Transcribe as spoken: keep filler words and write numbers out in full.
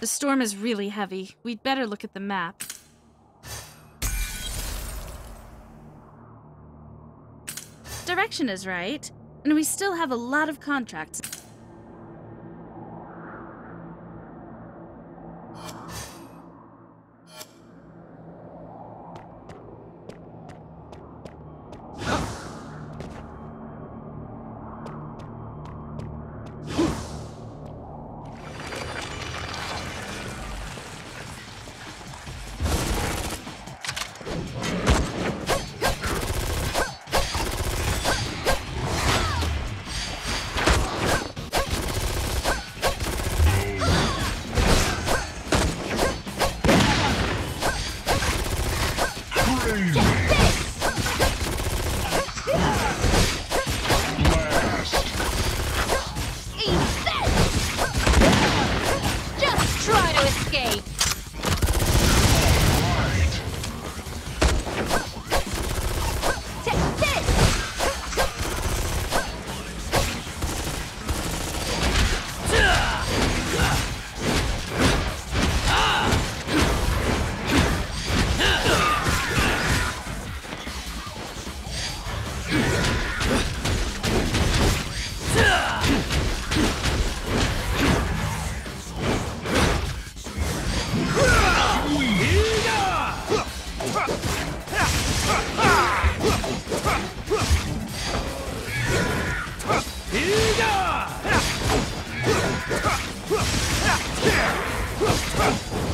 The storm is really heavy. We'd better look at the map. Direction is right, and we still have a lot of contracts. Here!